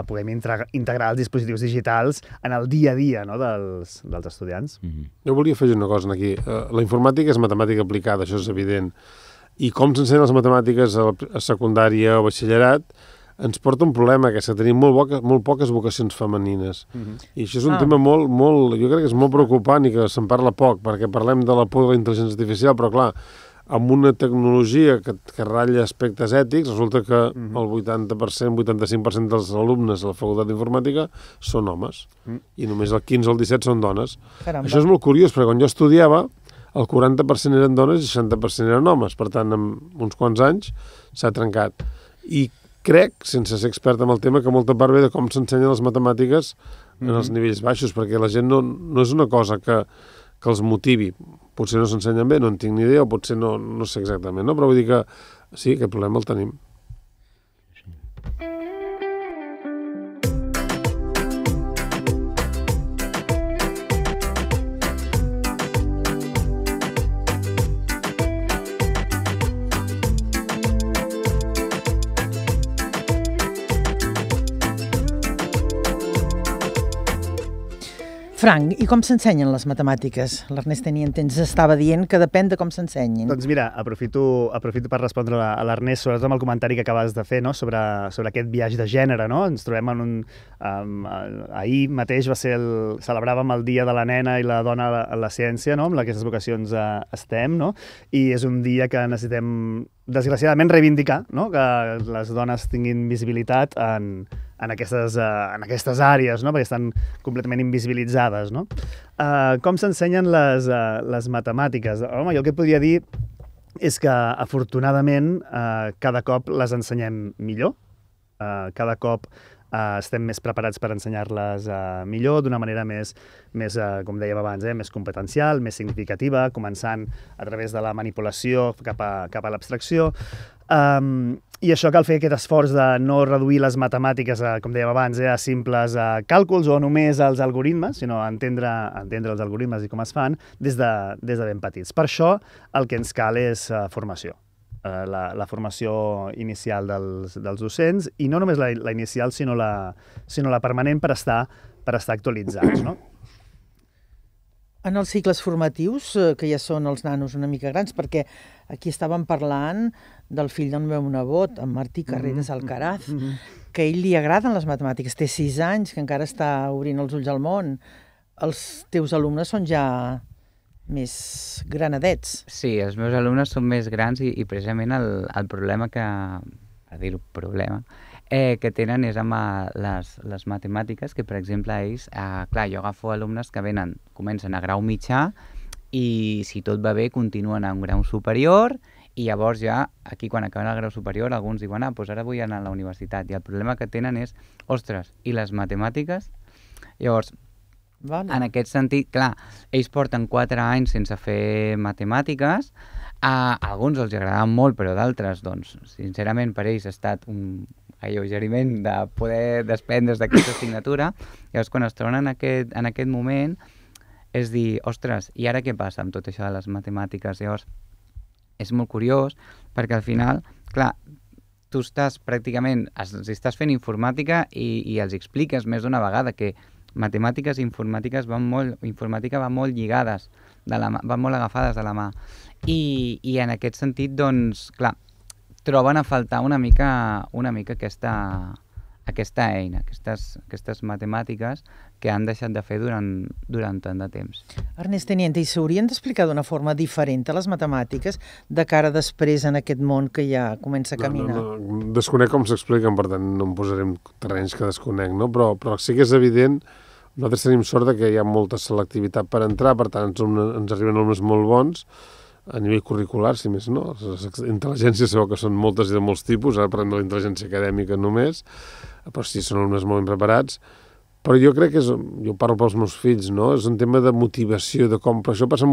puguem integrar els dispositius digitals en el dia a dia dels estudiants. Jo volia afegir una cosa aquí. La informàtica és matemàtica aplicada, això és evident. I com s'encenen les matemàtiques a secundària o batxillerat ens porta un problema, que és que tenim molt poques vocacions femenines. I això és un tema molt, jo crec que és molt preocupant i que se'n parla poc, perquè parlem de la por de la intel·ligència artificial, però clar, amb una tecnologia que ratlla aspectes ètics, resulta que el 80%, 85% dels alumnes de la facultat d'informàtica són homes, i només el 15 o el 17 són dones. Això és molt curiós, perquè quan jo estudiava, el 40% eren dones i el 60% eren homes. Per tant, en uns quants anys s'ha trencat. I crec, sense ser expert en el tema, que molta part ve de com s'ensenyen les matemàtiques en els nivells baixos, perquè la gent no és una cosa que els motivi. Potser no s'ensenyen bé, no en tinc ni idea, o potser no sé exactament, no? Però vull dir que sí, aquest problema el tenim. Frank, i com s'ensenyen les matemàtiques? L'Ernest Teniente ens estava dient que depèn de com s'ensenyin. Doncs mira, aprofito per respondre a l'Ernest, sobretot amb el comentari que acabes de fer sobre aquest biaix de gènere. Ens trobem en un... Ahir mateix celebràvem el Dia de la Nena i la Dona a la Ciència, amb aquestes vocacions estem, i és un dia que necessitem, desgraciadament, reivindicar que les dones tinguin visibilitat en aquestes àrees, perquè estan completament invisibilitzades. Com s'ensenyen les matemàtiques? Home, jo el que podria dir és que, afortunadament, cada cop les ensenyem millor, cada cop estem més preparats per ensenyar-les millor, d'una manera més, com dèiem abans, més competencial, més significativa, començant a través de la manipulació cap a l'abstracció. I això cal fer aquest esforç de no reduir les matemàtiques, com dèiem abans, a simples càlculs o només als algoritmes, sinó entendre els algoritmes i com es fan des de ben petits. Per això el que ens cal és formació. La formació inicial dels docents, i no només la inicial, sinó la permanent per estar actualitzats, no? En els cicles formatius, que ja són els nanos una mica grans, perquè aquí estàvem parlant del fill del meu nebot, en Martí Carreras Alcaraz, que a ell li agraden les matemàtiques, té 6 anys, que encara està obrint els ulls al món. Els teus alumnes són ja més granadets. Sí, els meus alumnes són més grans i precisament el problema que... per dir-ho, problema, que tenen és amb les matemàtiques, que per exemple ells, clar, jo agafo alumnes que venen, comencen a grau mitjà i si tot va bé continuen a un grau superior i llavors ja aquí quan acaben el grau superior alguns diuen, doncs ara vull anar a la universitat, i el problema que tenen és, ostres, i les matemàtiques? Llavors, en aquest sentit, clar, ells porten 4 anys sense fer matemàtiques. A alguns els agradava molt, però d'altres, doncs, sincerament, per ells ha estat un alleugeriment de poder desprendre's d'aquesta assignatura. Llavors, quan es troben en aquest moment, és dir, ostres, i ara què passa amb tot això de les matemàtiques? Llavors, és molt curiós, perquè al final, clar, tu estàs pràcticament, els estàs fent informàtica i els expliques més d'una vegada que matemàtiques i informàtica van molt lligades, van molt agafades de la mà. I en aquest sentit, doncs, clar, troben a faltar una mica aquesta aquesta eina, aquestes matemàtiques que han deixat de fer durant tant de temps. Ernest Teniente, i s'haurien d'explicar d'una forma diferent a les matemàtiques de cara després en aquest món que ja comença a caminar? No, desconec com s'expliquen, per tant no em posarem terrenys que desconec, no? Però sí que és evident, nosaltres tenim sort que hi ha molta selectivitat per entrar, per tant ens arriben alumnes molt bons, a nivell curricular, si més no. Les intel·ligències sabeu que són moltes i de molts tipus, ara parlem de la intel·ligència acadèmica només, però sí, són alumnes molt ben preparats. Però jo crec que, jo parlo pels meus fills, no? És un tema de motivació, de com... Això passa en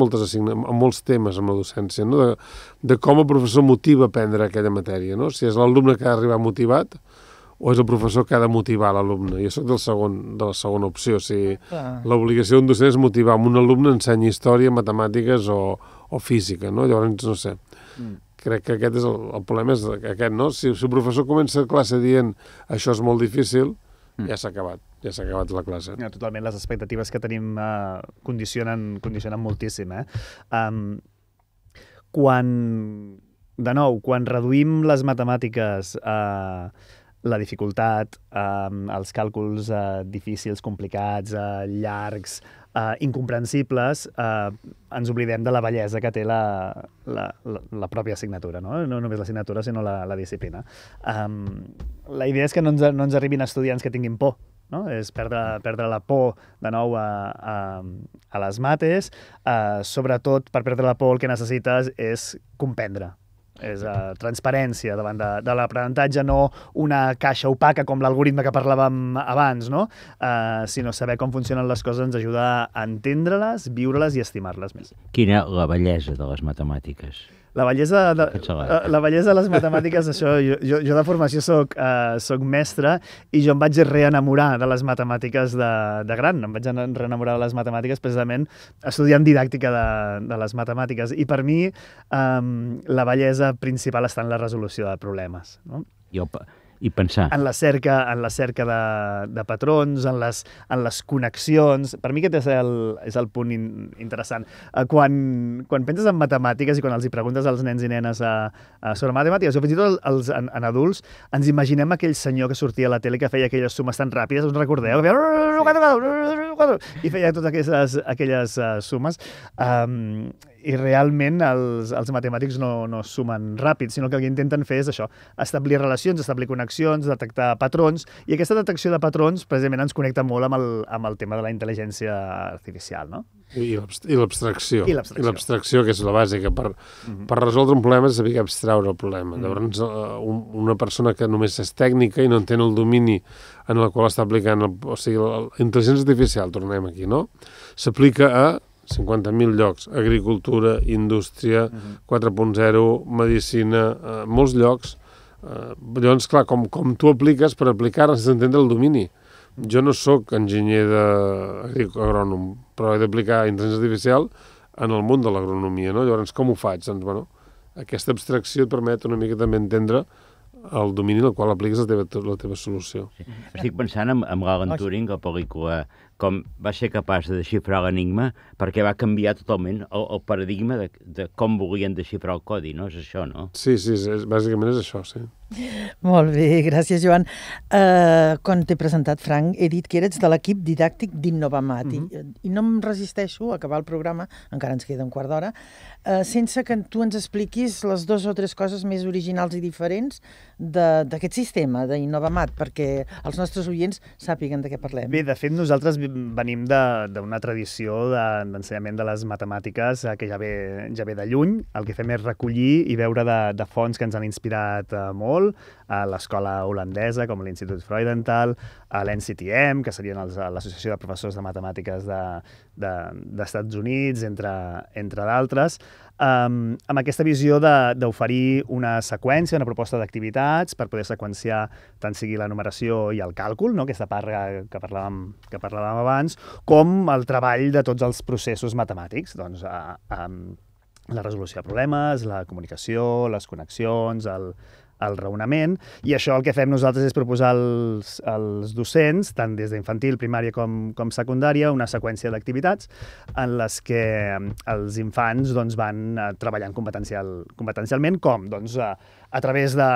molts temes amb la docència, no? De com el professor motiva a aprendre aquella matèria, no? Si és l'alumne que ha d'arribar motivat, o és el professor que ha de motivar l'alumne. Jo soc de la segona opció. L'obligació d'un docent és motivar un alumne a ensenyar història, matemàtiques o física, no? Llavors, no sé. Crec que aquest és el problema, és aquest, no? Si el professor comença a classe dient això és molt difícil, ja s'ha acabat. Ja s'ha acabat la classe. Totalment, les expectatives que tenim condicionen moltíssim. De nou, quan reduïm les matemàtiques a la dificultat, els càlculs difícils, complicats, llargs, incomprensibles, ens oblidem de la bellesa que té la pròpia assignatura, no? No només l'assignatura, sinó la disciplina. La idea és que no ens arribin estudiants que tinguin por, no? És perdre la por de nou a les mates, sobretot per perdre la por el que necessites és comprendre. És transparència davant de l'aprenentatge, no una caixa opaca com l'algoritme que parlàvem abans, sinó saber com funcionen les coses ens ajuda a entendre-les, viure-les i estimar-les més. Quina és la bellesa de les matemàtiques? La bellesa de les matemàtiques, això, jo de formació soc mestre i jo em vaig reenamorar de les matemàtiques de gran. Em vaig reenamorar de les matemàtiques precisament estudiant didàctica de les matemàtiques. I per mi la bellesa principal està en la resolució de problemes. I pensar. En la cerca de patrons, en les connexions. Per mi aquest és el punt interessant. Quan penses en matemàtiques i quan els preguntes als nens i nenes sobre matemàtiques, o fins i tot en adults, ens imaginem aquell senyor que sortia a la tele que feia aquelles sumes tan ràpides, us recordeu? I feia totes aquelles sumes. I realment els matemàtics no sumen ràpid, sinó que el que intenten fer és això, establir relacions, establir connexions, detectar patrons, i aquesta detecció de patrons precisament ens connecta molt amb el tema de la intel·ligència artificial, no? I l'abstracció. I l'abstracció, que és la bàsica. Per resoldre un problema és saber abstraure el problema. Llavors, una persona que només és tècnica i no entén el domini en el qual està aplicant... O sigui, la intel·ligència artificial, tornem aquí, no? S'aplica a 50.000 llocs, agricultura, indústria, 4.0, medicina, molts llocs. Llavors, clar, com tu apliques, per aplicar has d'entendre el domini. Jo no sóc enginyer agrònom, però he d'aplicar intel·ligència artificial en el món de l'agronomia, no? Llavors, com ho faig? Doncs, bueno, aquesta abstracció et permet una mica també entendre el domini en el qual apliques la teva solució. Estic pensant en l'Alan Turing, la pel·lícula, com va ser capaç de desxifrar l'enigma perquè va canviar totalment el paradigma de com volien desxifrar el codi, no? És això, no? Sí, sí, bàsicament és això, sí. Molt bé, gràcies, Joan. Quan t'he presentat, Frank, he dit que eres de l'equip didàctic d'Innovamat i no em resisteixo a acabar el programa, encara ens queda un quart d'hora, sense que tu ens expliquis les dues o tres coses més originals i diferents d'aquest sistema d'Innovamat, perquè els nostres oients sàpiguen de què parlem. Bé, de fet, nosaltres venim d'una tradició d'ensenyament de les matemàtiques que ja ve de lluny. El que fem és recollir i veure de fonts que ens han inspirat molt, a l'escola holandesa, com l'Institut Freudenthal, a l'NCTM, que serien l'Associació de Professors de Matemàtiques d'Estats Units, entre d'altres, amb aquesta visió d'oferir una seqüència, una proposta d'activitats per poder seqüenciar tant sigui la numeració i el càlcul, aquesta part que parlàvem abans, com el treball de tots els processos matemàtics, doncs la resolució de problemes, la comunicació, les connexions, el raonament, i això el que fem nosaltres és proposar als docents, tant des d'infantil, primària com secundària, una seqüència d'activitats en les que els infants van treballant competencialment, com a través de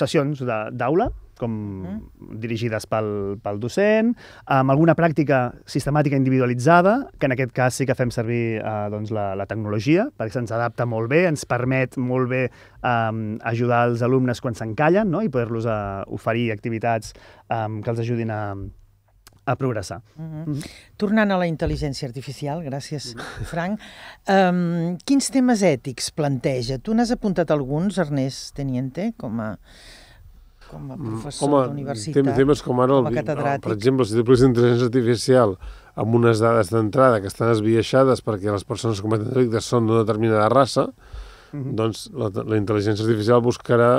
sessions d'aula, dirigides pel docent, amb alguna pràctica sistemàtica individualitzada, que en aquest cas sí que fem servir la tecnologia, perquè se'ns adapta molt bé, ens permet molt bé ajudar els alumnes quan s'encallen i poder-los oferir activitats que els ajudin a progressar. Tornant a la intel·ligència artificial, gràcies, Frank, quins temes ètics planteja? Tu n'has apuntat alguns, Ernest Teniente, com a professor d'universitat, com a catedràtic. Home, temes com ara, per exemple, si tu apliques intel·ligència artificial amb unes dades d'entrada que estan esbiaixades perquè les persones que cometen delictes són d'una determinada raça, doncs la intel·ligència artificial buscarà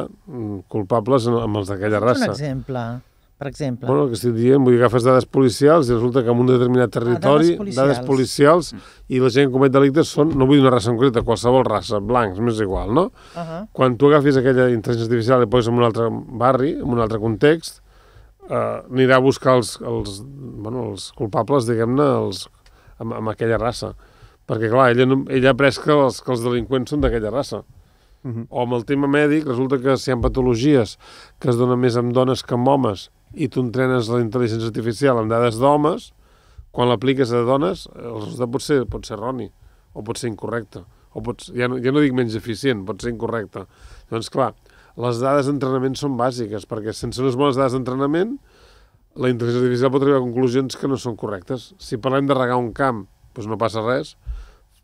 culpables amb els d'aquella raça. Un exemple, per exemple. Bueno, el que estic dient, vull dir, agafes dades policials i resulta que en un determinat territori, dades policials, i la gent que comet delictes són, no vull dir una raça concreta, qualsevol raça, blancs, m'és igual, no? Quan tu agafis aquella intel·ligència artificial i poses en un altre barri, en un altre context, anirà a buscar els culpables, diguem-ne, amb aquella raça. Perquè, clar, ella ha après que els delinqüents són d'aquella raça. O amb el tema mèdic, resulta que si hi ha patologies que es donen més amb dones que amb homes i tu entrenes la intel·ligència artificial amb dades d'homes, quan l'apliques a dones, el resultat pot ser erroni, o pot ser incorrecte, o ja no dic menys eficient, pot ser incorrecte. Doncs, clar, les dades d'entrenament són bàsiques, perquè sense unes bones dades d'entrenament, la intel·ligència artificial pot arribar a conclusions que no són correctes. Si parlem de regar un camp, doncs no passa res,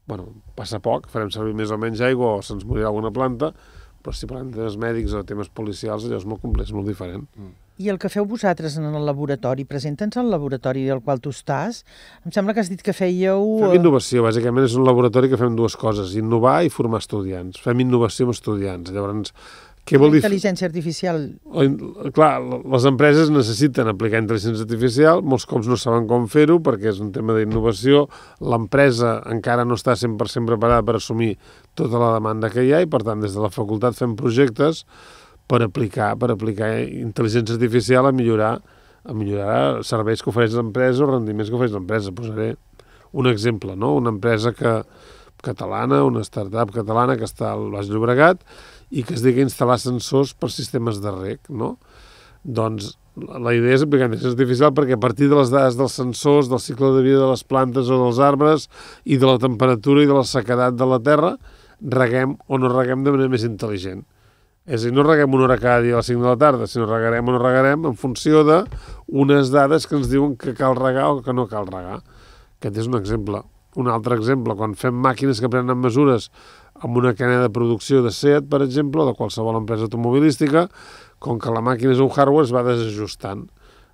bueno, passa poc, farem servir més o menys aigua o se'ns morirà alguna planta, però si parlem de temes mèdics o de temes policials, allò és molt complex, molt diferent. I el que feu vosaltres en el laboratori, presenta'ns el laboratori del qual tu estàs. Em sembla que has dit que fèieu... Fem innovació, bàsicament és un laboratori que fem dues coses, innovar i formar estudiants. Fem innovació amb estudiants, llavors... La intel·ligència artificial... Clar, les empreses necessiten aplicar intel·ligència artificial, molts cops no saben com fer-ho perquè és un tema d'innovació, l'empresa encara no està 100% preparada per assumir tota la demanda que hi ha i, per tant, des de la facultat fem projectes per aplicar intel·ligència artificial a millorar serveis que ofereix l'empresa o rendiments que ofereix l'empresa. Posaré un exemple, no? Una empresa catalana, una start-up catalana que està al Baix Llobregat i que es digui instal·lar sensors per sistemes de reg, no? Doncs la idea és aplicar intel·ligència artificial perquè a partir de les dades dels sensors, del cicle de vida de les plantes o dels arbres i de la temperatura i de la sequedat de la terra, reguem o no reguem de manera més intel·ligent. És a dir, no reguem una hora cada dia a les 5 de la tarda, sinó regarem o no regarem en funció d'unes dades que ens diuen que cal regar o que no cal regar. Aquest és un exemple. Un altre exemple, quan fem màquines que prenen mesures amb una cadena de producció de Seat, per exemple, o de qualsevol empresa automobilística, com que la màquina és un hardware, es va desajustant.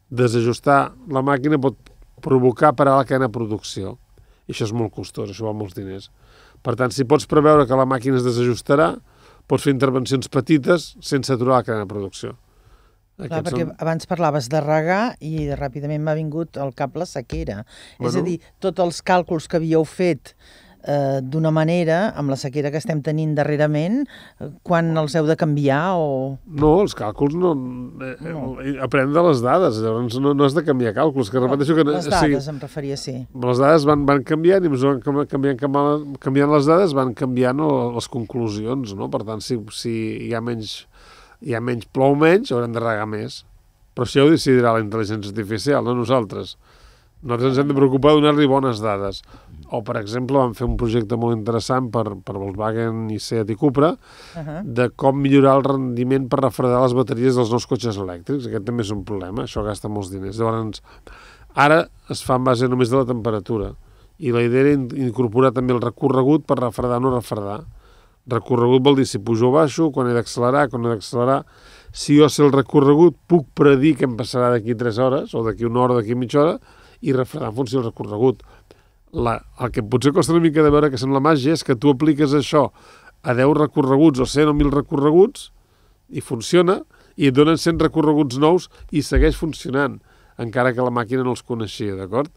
Desajustar la màquina pot provocar parar la cadena de producció. I això és molt costós, això val molts diners. Per tant, si pots preveure que la màquina es desajustarà, pots fer intervencions petites sense aturar la cadena de producció. Clar, perquè abans parlaves de regar i ràpidament m'ha vingut al cap la sequera. És a dir, tots els càlculs que havíeu fet d'una manera, amb la sequera que estem tenint darrerament, quan els heu de canviar o... No, els càlculs no... Aprèn de les dades, llavors no has de canviar càlculs. Les dades em referia, sí. Les dades van canviant i canviant les dades van canviant les conclusions, no? Per tant, si hi ha menys plou menys, haurem de regar més. Però això ho decidirà la intel·ligència artificial, no nosaltres. Nosaltres ens hem de preocupar de donar-li bones dades. O, per exemple, vam fer un projecte molt interessant per Volkswagen i Seat i Cupra de com millorar el rendiment per refredar les bateries dels nous cotxes elèctrics. Aquest també és un problema, això gasta molts diners. Llavors, ara es fa en base només de la temperatura i la idea era incorporar també el recorregut per refredar o no refredar. Recorregut vol dir si pujo o baixo, quan he d'accelerar, quan no he d'accelerar. Si jo sé el recorregut, puc predir que em passarà d'aquí 3 hores, o d'aquí una hora, o d'aquí mitja hora, i refredar en funció del recorregut. El que potser costa una mica de veure que sembla màgia és que tu apliques això a 10 recorreguts o 100 o 1.000 recorreguts i funciona, i et donen 100 recorreguts nous i segueix funcionant, encara que la màquina no els coneixia, d'acord?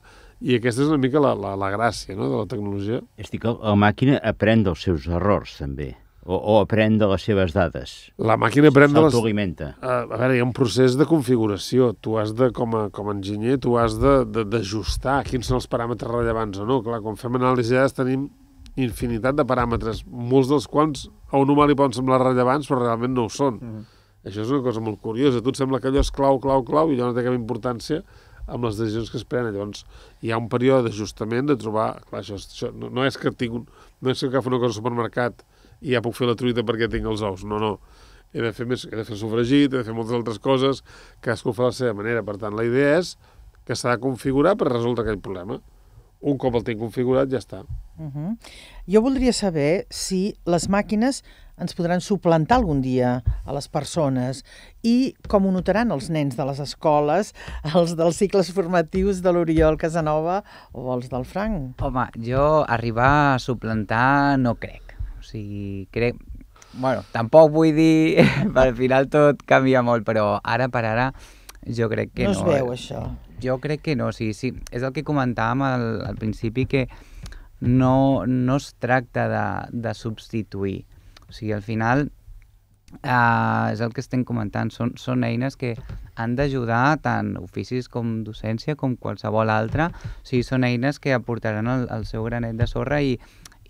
I aquesta és una mica la gràcia de la tecnologia. És a dir, que la màquina aprèn dels seus errors, també, o aprèn de les seves dades. La màquina aprèn de les... S'autoalimenta. A veure, hi ha un procés de configuració. Tu has de, com a enginyer, tu has d'ajustar quins són els paràmetres rellevants o no. Clar, quan fem anàlisi de dades tenim infinitat de paràmetres, molts dels quals a un humà li poden semblar rellevants, però realment no ho són. Això és una cosa molt curiosa. A tu et sembla que allò és clau, clau, clau, i allò no té cap importància amb les decisions que es prenen. Llavors, hi ha un període d'ajustament de trobar... Clar, això no és que agafo una cosa al supermercat i ja puc fer la truita perquè tinc els ous. No, no. He de fer sofregit, he de fer moltes altres coses, cadascú fa de la seva manera. Per tant, la idea és que s'ha de configurar per resoldre aquell problema. Un cop el tinc configurat, ja està. Jo voldria saber si les màquines ens podran suplantar algun dia a les persones i com ho notaran els nens de les escoles, els dels cicles formatius de l'Oriol Casanova o els del Frank. Home, jo arribar a suplantar no crec. O sigui, crec... Bueno, tampoc vull dir... Al final tot canvia molt, però ara per ara jo crec que no. No es veu això. Jo crec que no, sí. És el que comentàvem al principi, que no es tracta de substituir. O sigui, al final, és el que estem comentant, són eines que han d'ajudar tant oficis com docència com qualsevol altra. O sigui, són eines que aportaran el seu granet de sorra i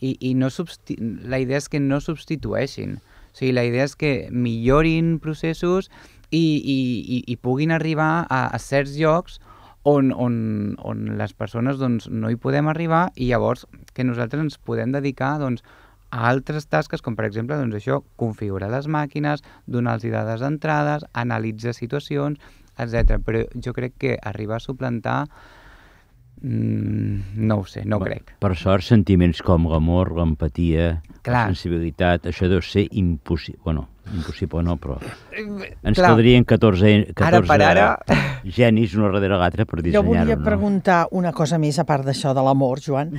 la idea és que no substitueixin. O sigui, la idea és que millorin processos i puguin arribar a certs llocs on les persones no hi podem arribar i llavors que nosaltres ens podem dedicar a altres tasques, com per exemple configurar les màquines, donar-los dades d'entrades, analitzar situacions, etc. Però jo crec que arribar a suplantar, no ho sé, no crec. Per sort, sentiments com l'amor, l'empatia, la sensibilitat, això deu ser impossible. Bueno, impossible no, però ens caldrien 14 genis una darrere l'altra per dissenyar-ho. Jo volia preguntar una cosa més, a part d'això de l'amor, Joan.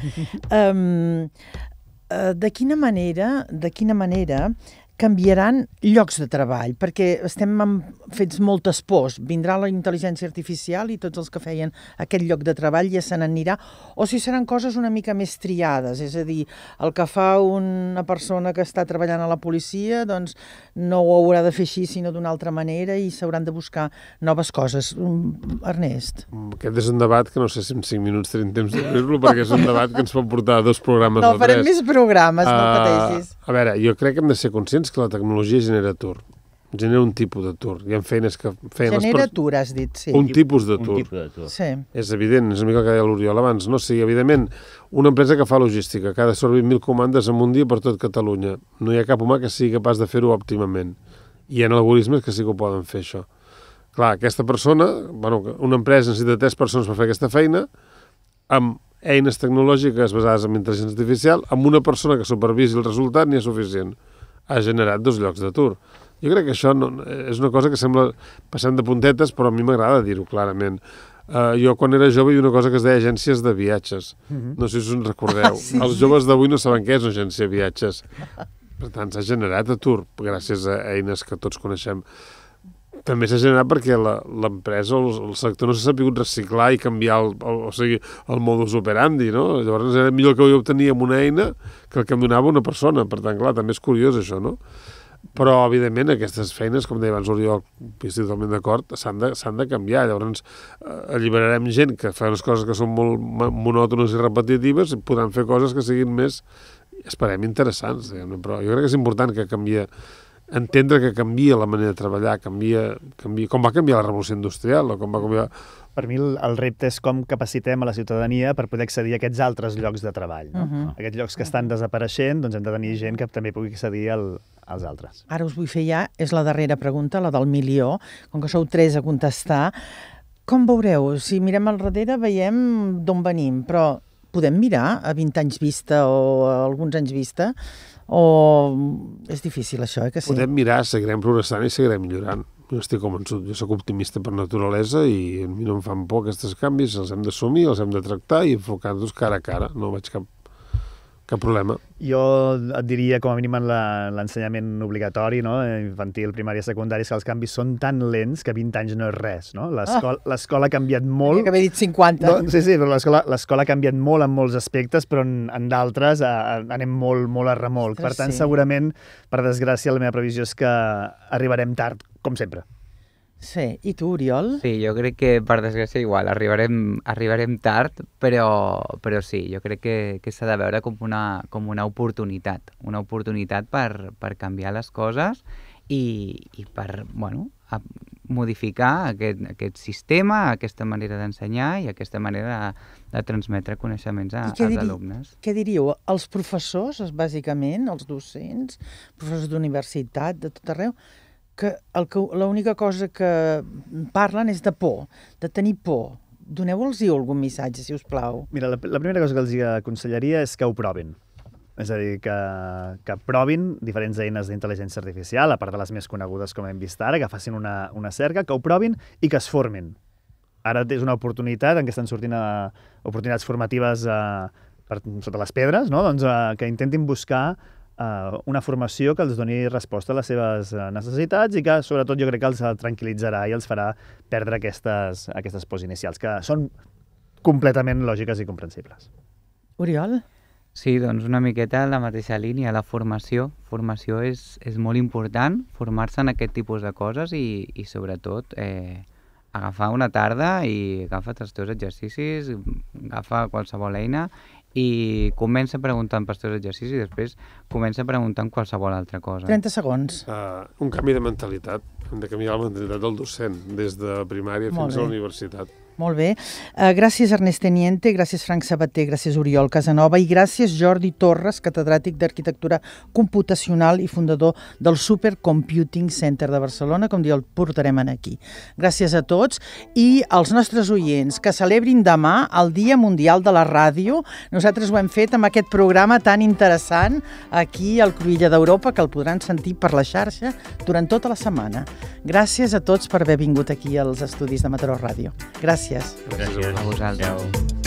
De quina manera canviaran llocs de treball? Perquè estem fets moltes pors. Vindrà la intel·ligència artificial i tots els que feien aquest lloc de treball ja se n'anirà. O si seran coses una mica més triades, és a dir, el que fa una persona que està treballant a la policia, doncs no ho haurà de fer així, sinó d'una altra manera i s'hauran de buscar noves coses. Ernest? Aquest és un debat que no sé si en 5 minuts tenim temps de fer-lo, perquè és un debat que ens pot portar a 2 programes o 3. No, farem més programes, no pateixis. A veure, jo crec que hem de ser conscients que la tecnologia genera atur, genera un tipus d'atur. Hi ha feines que feien les persones... Genera atur, has dit, sí. Un tipus d'atur. És evident, és una mica el que deia l'Oriol abans, no? O sigui, evidentment, una empresa que fa logística, que ha de servir 1.000 comandes en un dia per tot Catalunya, no hi ha cap humà que sigui capaç de fer-ho òptimament. Hi ha algoritmes que sí que ho poden fer, això. Clar, aquesta persona, bueno, una empresa necessita 3 persones per fer aquesta feina, amb eines tecnològiques basades en intel·ligència artificial, amb una persona que supervisi el resultat n'hi ha suficient. Ha generat 2 llocs d'atur. Jo crec que això és una cosa que sembla passant de puntetes, però a mi m'agrada dir-ho clarament. Jo, quan era jove, hi havia una cosa que es deia agències de viatges. No sé si us en recordeu. Els joves d'avui no saben què és una agència de viatges. Per tant, s'ha generat atur gràcies a eines que tots coneixem. També s'ha generat perquè l'empresa o el sector no s'ha sabut reciclar i canviar el modus operandi, no? Llavors era millor que ho obtenia amb una eina que el que em donava una persona. Per tant, clar, també és curiós això, no? Però, evidentment, aquestes feines, com deia abans l'Oriol, estic totalment d'acord, s'han de canviar. Llavors alliberarem gent que fa unes coses que són molt monòtones i repetitives i podran fer coses que siguin més, esperem, interessants. Però jo crec que és important que canvia... Entendre que canvia la manera de treballar, com va canviar la revolució industrial o com va canviar... Per mi el repte és com capacitem a la ciutadania per poder accedir a aquests altres llocs de treball. Aquests llocs que estan desapareixent, doncs hem de tenir gent que també pugui accedir als altres. Ara us vull fer ja, és la darrera pregunta, la del milió, com que sou 3 a contestar. Com veureu? Si mirem al darrere veiem d'on venim, però podem mirar a 20 anys vista o a alguns anys vista? O és difícil això, que sí? Podem mirar, seguirem progressant i seguirem millorant. Jo estic convençut, jo soc optimista per naturalesa i a mi no em fan por aquests canvis, els hem d'assumir, els hem de tractar i enfocar-nos cara a cara, no veig cap problema. Jo et diria, com a mínim en l'ensenyament obligatori, infantil, primària, secundària, que els canvis són tan lents que 20 anys no és res. L'escola ha canviat molt... Hauria d'haver dit 50. Sí, però l'escola ha canviat molt en molts aspectes, però en d'altres anem molt a remolc. Per tant, segurament, per desgràcia, la meva previsió és que arribarem tard, com sempre. Sí, i tu, Oriol? Sí, jo crec que, per desgràcia, igual, arribarem tard, però sí, jo crec que s'ha de veure com una oportunitat per canviar les coses i per modificar aquest sistema, aquesta manera d'ensenyar i aquesta manera de transmetre coneixements als alumnes. Què diríeu? Els professors, bàsicament, els docents, professors d'universitat, de tot arreu, que l'única cosa que parlen és de por, de tenir por. Doneu-los algun missatge, si us plau. Mira, la primera cosa que els aconsellaria és que ho provin. És a dir, que provin diferents eines d'intel·ligència artificial, a part de les més conegudes com hem vist ara, que facin una cerca, que ho provin i que es formin. Ara és una oportunitat en què estan sortint oportunitats formatives sota les pedres, que intentin buscar una formació que els doni resposta a les seves necessitats i que, sobretot, jo crec que els tranquil·litzarà i els farà perdre aquestes pors inicials, que són completament lògiques i comprensibles. Oriol? Sí, doncs una miqueta la mateixa línia, la formació. Formació és molt important, formar-se en aquest tipus de coses i sobretot, agafar una tarda i agafar els teus exercicis, agafar qualsevol eina i comença preguntant pels teus exercicis i després comença preguntant qualsevol altra cosa. 30 segons. Un canvi de mentalitat. Hem de canviar la mentalitat del docent, des de primària fins a la universitat. Molt bé. Gràcies, Ernest Teniente, gràcies, Frank Sabatés, gràcies, Oriol Casanova i gràcies, Jordi Torres, catedràtic d'Arquitectura Computacional i fundador del Supercomputing Center de Barcelona, com diu, el portarem aquí. Gràcies a tots i als nostres oients que celebrin demà el Dia Mundial de la Ràdio. Nosaltres ho hem fet amb aquest programa tan interessant aquí al Cruïlla d'Europa, que el podran sentir per la xarxa durant tota la setmana. Gràcies a tots per haver vingut aquí als estudis de Mataró Ràdio. Gràcies. Gràcies a vosaltres.